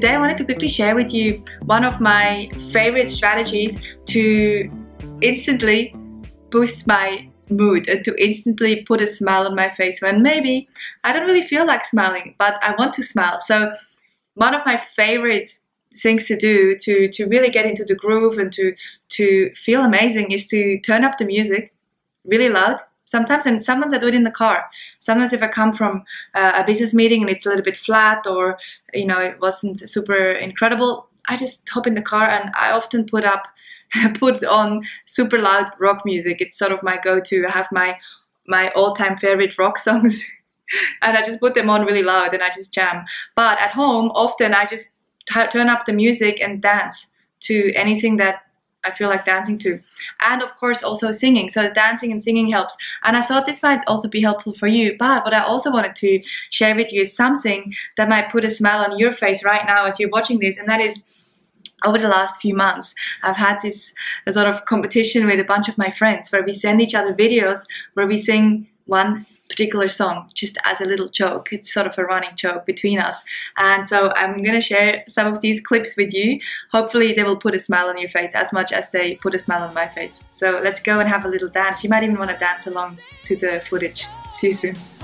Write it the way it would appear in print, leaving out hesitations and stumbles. Today I wanted to quickly share with you one of my favorite strategies to instantly boost my mood and to instantly put a smile on my face when maybe I don't really feel like smiling, but I want to smile. So one of my favorite things to do to really get into the groove and to feel amazing is to turn up the music really loud. Sometimes I do it in the car. Sometimes if I come from a business meeting and it's a little bit flat or, you know, it wasn't super incredible, I just hop in the car and I often put on super loud rock music. It's sort of my go-to. I have my all-time favorite rock songs and I just put them on really loud and I just jam. But at home, often I just turn up the music and dance to anything that I feel like dancing to, and of course also singing. So dancing and singing helps, and I thought this might also be helpful for you. But what I also wanted to share with you is something that might put a smile on your face right now as you're watching this, and that is, over the last few months I've had this sort of competition with a bunch of my friends where we send each other videos where we sing one particular song just as a little joke. It's sort of a running joke between us, and so I'm gonna share some of these clips with you. Hopefully they will put a smile on your face as much as they put a smile on my face. So let's go and have a little dance. You might even want to dance along to the footage. See you soon.